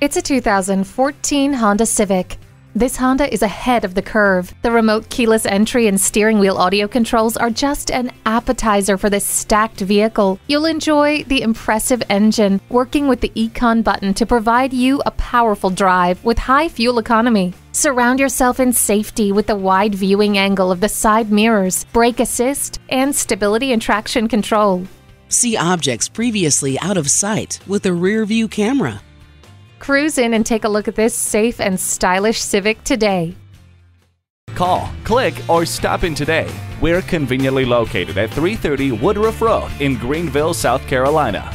It's a 2014 Honda Civic. This Honda is ahead of the curve. The remote keyless entry and steering wheel audio controls are just an appetizer for this stacked vehicle. You'll enjoy the impressive engine, working with the Econ button to provide you a powerful drive with high fuel economy. Surround yourself in safety with the wide viewing angle of the side mirrors, brake assist, and stability and traction control. See objects previously out of sight with the rear view camera. Cruise in and take a look at this safe and stylish Civic today. Call, click, or stop in today. We're conveniently located at 330 Woodruff Road in Greenville, South Carolina.